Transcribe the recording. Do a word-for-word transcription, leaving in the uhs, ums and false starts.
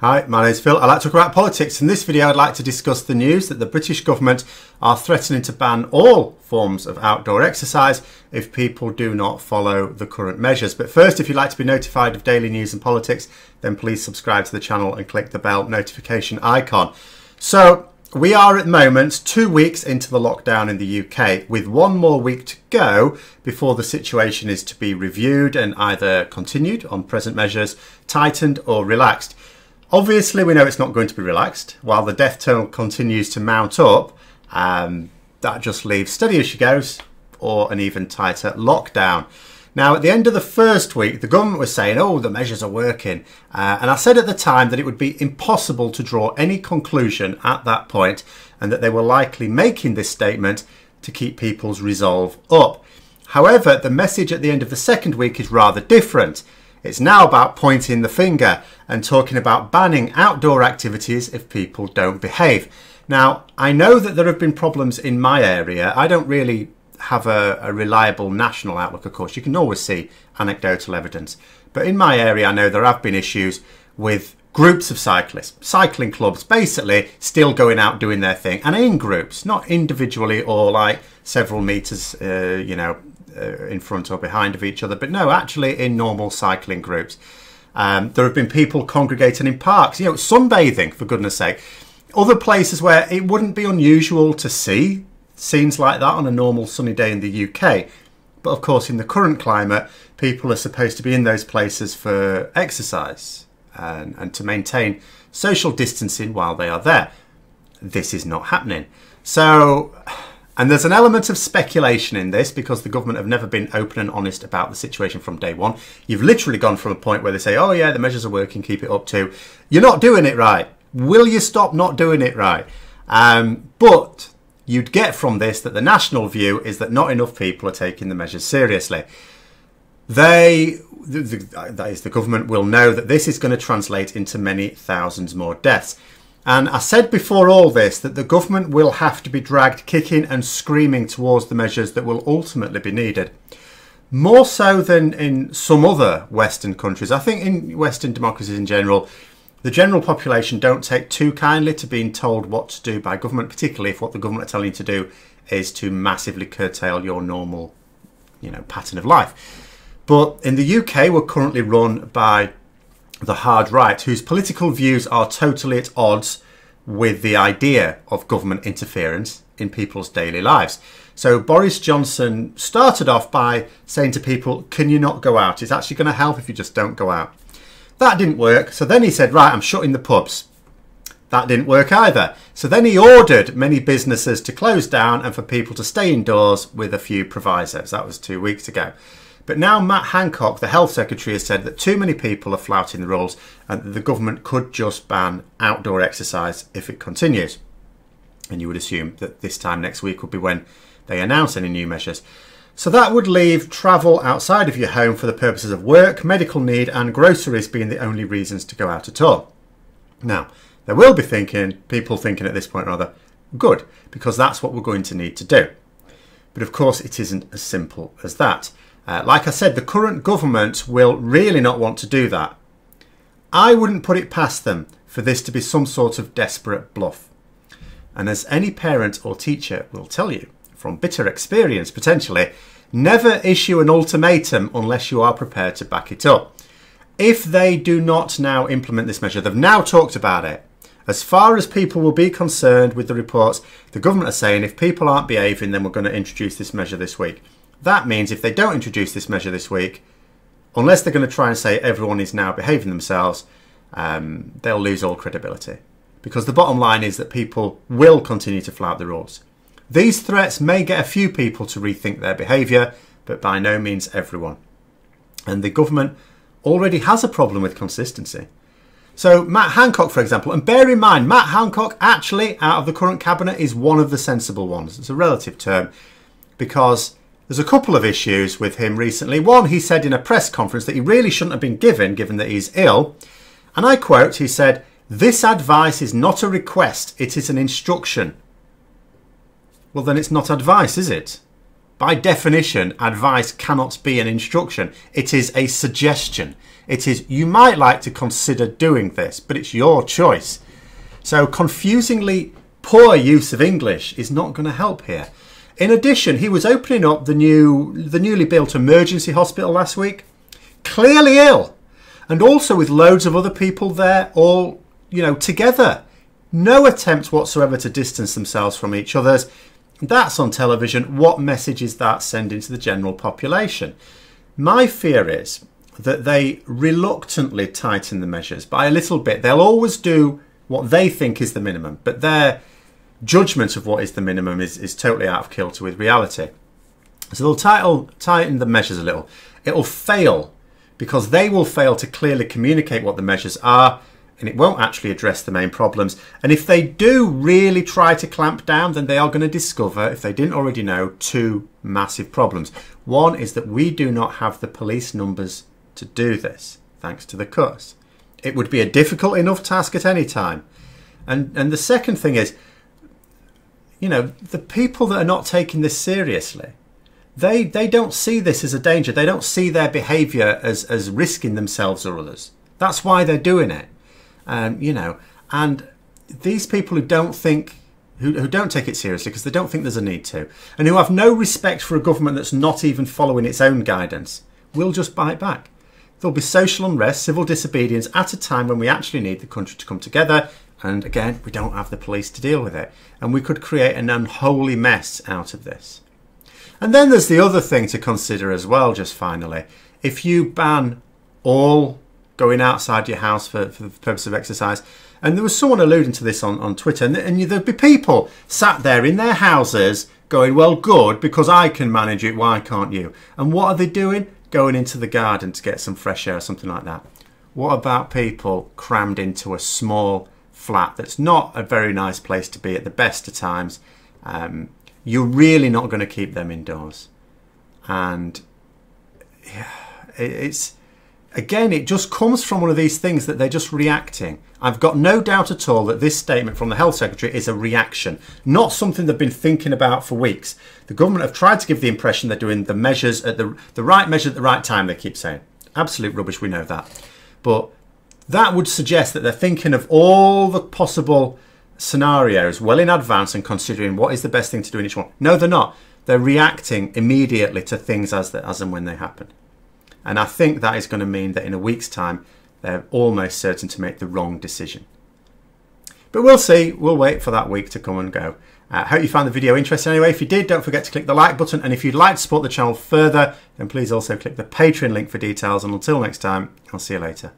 Hi, my name's Phil. I like to talk about politics. In this video, I'd like to discuss the news that the British government are threatening to ban all forms of outdoor exercise if people do not follow the current measures. But first, if you'd like to be notified of daily news and politics, then please subscribe to the channel and click the bell notification icon. So we are at the moment two weeks into the lockdown in the U K, with one more week to go before the situation is to be reviewed and either continued on present measures, tightened or relaxed. Obviously, we know it's not going to be relaxed. While the death toll continues to mount up, um, that just leaves steady as she goes or an even tighter lockdown. Now, at the end of the first week, the government was saying, oh, the measures are working. Uh, and I said at the time that it would be impossible to draw any conclusion at that point and that they were likely making this statement to keep people's resolve up. However, the message at the end of the second week is rather different. It's now about pointing the finger and talking about banning outdoor activities if people don't behave. Now, I know that there have been problems in my area. I don't really have a, a reliable national outlook, of course. You can always see anecdotal evidence. But in my area, I know there have been issues with groups of cyclists, cycling clubs, basically still going out doing their thing. And in groups, not individually or like several metres, uh, you know, in front or behind of each other, but no, actually in normal cycling groups. Um, there have been people congregating in parks, you know, sunbathing, for goodness sake. Other places where it wouldn't be unusual to see scenes like that on a normal sunny day in the U K. But of course, in the current climate, people are supposed to be in those places for exercise and, and to maintain social distancing while they are there. This is not happening. So, and there's an element of speculation in this because the government have never been open and honest about the situation from day one. You've literally gone from a point where they say, oh yeah, the measures are working, keep it up to, you're not doing it right. Will you stop not doing it right? Um, but you'd get from this that the national view is that not enough people are taking the measures seriously. They, the, the, that is the government, will know that this is going to translate into many thousands more deaths. And I said before all this that the government will have to be dragged kicking and screaming towards the measures that will ultimately be needed. More so than in some other Western countries. I think in Western democracies in general, the general population don't take too kindly to being told what to do by government, particularly if what the government are telling you to do is to massively curtail your normal, you know, pattern of life. But in the U K, we're currently run by the hard right, whose political views are totally at odds with the idea of government interference in people's daily lives. So Boris Johnson started off by saying to people, can you not go out? It's actually going to help if you just don't go out. That didn't work. So then he said, right, I'm shutting the pubs. That didn't work either. So then he ordered many businesses to close down and for people to stay indoors with a few provisos. That was two weeks ago. But now Matt Hancock, the health secretary, has said that too many people are flouting the rules and that the government could just ban outdoor exercise if it continues. And you would assume that this time next week would be when they announce any new measures. So that would leave travel outside of your home for the purposes of work, medical need and groceries being the only reasons to go out at all. Now, there will be thinking, people thinking at this point rather, good, because that's what we're going to need to do. But of course, it isn't as simple as that. Uh, like I said, the current government will really not want to do that. I wouldn't put it past them for this to be some sort of desperate bluff. And as any parent or teacher will tell you, from bitter experience potentially, never issue an ultimatum unless you are prepared to back it up. If they do not now implement this measure, they've now talked about it. As far as people will be concerned with the reports, the government are saying if people aren't behaving, then we're going to introduce this measure this week. That means if they don't introduce this measure this week, unless they're going to try and say everyone is now behaving themselves, um, they'll lose all credibility. Because the bottom line is that people will continue to flout the rules. These threats may get a few people to rethink their behaviour, but by no means everyone. And the government already has a problem with consistency. So Matt Hancock, for example, and bear in mind, Matt Hancock actually, out of the current cabinet, is one of the sensible ones. It's a relative term because there's a couple of issues with him recently. One, he said in a press conference that he really shouldn't have been given, given that he's ill. And I quote, he said, "This advice is not a request, it is an instruction." Well, then it's not advice, is it? By definition, advice cannot be an instruction. It is a suggestion. It is, you might like to consider doing this, but it's your choice. So confusingly poor use of English is not going to help here. In addition, he was opening up the new, the newly built emergency hospital last week, clearly ill, and also with loads of other people there, all, you know, together. No attempt whatsoever to distance themselves from each other's. That's on television. What message is that sending to the general population? My fear is that they reluctantly tighten the measures by a little bit. They'll always do what they think is the minimum, but their judgment of what is the minimum is, is totally out of kilter with reality. So they'll title, tighten the measures a little. It'll fail because they will fail to clearly communicate what the measures are, and it won't actually address the main problems. And if they do really try to clamp down, then they are going to discover, if they didn't already know, two massive problems. One is that we do not have the police numbers to do this, thanks to the cuts. It would be a difficult enough task at any time. And, and the second thing is, you know, the people that are not taking this seriously, they, they don't see this as a danger. They don't see their behaviour as, as risking themselves or others. That's why they're doing it. Um, you know, and these people who don't think, who, who don't take it seriously because they don't think there's a need to, and who have no respect for a government that's not even following its own guidance, will just bite back. There'll be social unrest, civil disobedience at a time when we actually need the country to come together. And again, we don't have the police to deal with it. And we could create an unholy mess out of this. And then there's the other thing to consider as well, just finally. If you ban all going outside your house for, for the purpose of exercise. And there was someone alluding to this on, on Twitter, and, and there'd be people sat there in their houses going, well, good, because I can manage it, why can't you? And what are they doing? Going into the garden to get some fresh air or something like that. What about people crammed into a small flat that's not a very nice place to be at the best of times? Um, you're really not going to keep them indoors. And yeah, it, it's... Again, it just comes from one of these things that they're just reacting. I've got no doubt at all that this statement from the Health Secretary is a reaction, not something they've been thinking about for weeks. The government have tried to give the impression they're doing the measures at the, the right measure at the right time, they keep saying. Absolute rubbish, we know that. But that would suggest that they're thinking of all the possible scenarios well in advance and considering what is the best thing to do in each one. No, they're not. They're reacting immediately to things as, the, as and when they happen. And I think that is going to mean that in a week's time, they're almost certain to make the wrong decision. But we'll see. We'll wait for that week to come and go. I uh, hope you found the video interesting anyway. If you did, don't forget to click the like button. And if you'd like to support the channel further, then please also click the Patreon link for details. And until next time, I'll see you later.